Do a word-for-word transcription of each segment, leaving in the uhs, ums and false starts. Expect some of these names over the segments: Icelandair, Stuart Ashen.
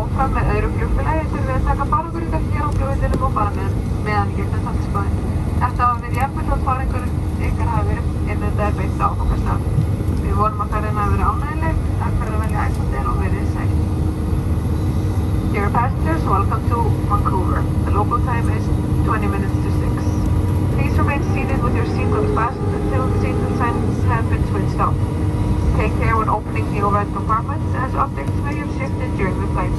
áfram með öðru flugfélagi þurfum við að taka farangurinn hér á flugvellinum og fara með hann í gegnum Saltsbæinn. Eftir að hafa verið jafnvel þótt farangurinn ykkar hafi verið innritaður beint á áfangastað. Við vonum að ferðin hafi verið ánægjuleg. Takk fyrir að velja Icelandair og verið sæl. Dear passengers, welcome to Vancouver. The local time is twenty minutes to six. Please remain seated with your seatbelt fastened until the seatbelt signs have been switched off. Take care when opening the overhead compartments, as objects may have shifted during the flight.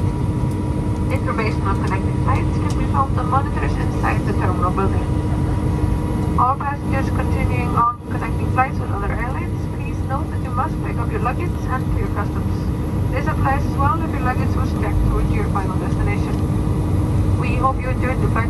Information on connecting flights can be found on monitors inside the terminal building. All passengers continuing on connecting flights with other airlines, please note that you must pick up your luggage and clear customs. This applies as well if your luggage was checked towards your final destination. We hope you enjoyed the flight.